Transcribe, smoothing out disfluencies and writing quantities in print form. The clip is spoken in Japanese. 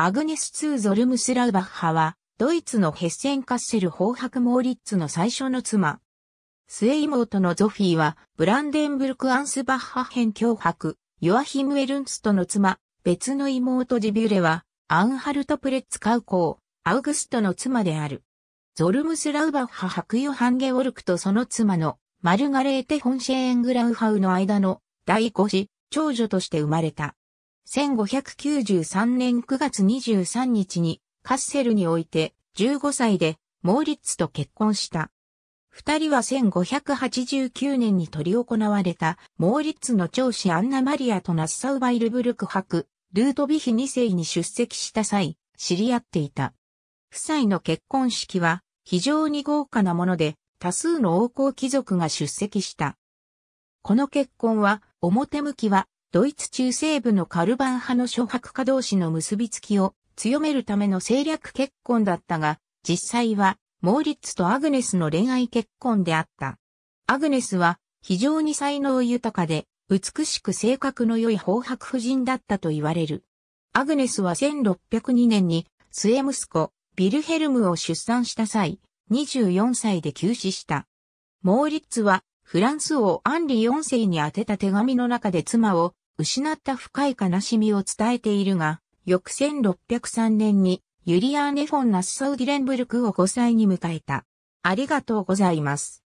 アグネス・ツー・ゾルムスラウバッハは、ドイツのヘッセン・カッセルホーハク・モーリッツの最初の妻。末妹のゾフィーは、ブランデンブルク・アンスバッハ辺教伯、ヨアヒム・エルンストの妻、別の妹ジビュレは、アンハルト・プレッツカウ公、アウグストの妻である。ゾルムスラウバッハ伯ヨハン・ゲオルクとその妻の、マルガレーテ・ホンシェーングラウハウの間の、第5子、長女として生まれた。1593年9月23日にカッセルにおいて15歳でモーリッツと結婚した。二人は1589年に執り行われたモーリッツの長子アンナマリアとナッサウ・バイルブルク伯、ルートヴィヒ2世に出席した際、知り合っていた。夫妻の結婚式は非常に豪華なもので多数の王侯貴族が出席した。この結婚は表向きはドイツ中西部のカルバン派の諸伯家同士の結びつきを強めるための政略結婚だったが、実際はモーリッツとアグネスの恋愛結婚であった。アグネスは非常に才能豊かで美しく性格の良いホーハク夫人だったと言われる。アグネスは1602年に末息子ヴィルヘルムを出産した際、24歳で急死した。モーリッツはフランス王アンリ4世に宛てた手紙の中で妻を失った深い悲しみを伝えているが、翌1603年にユリアーネ・フォン・ナッサウ・ディレンブルクを5歳に迎えた。ありがとうございます。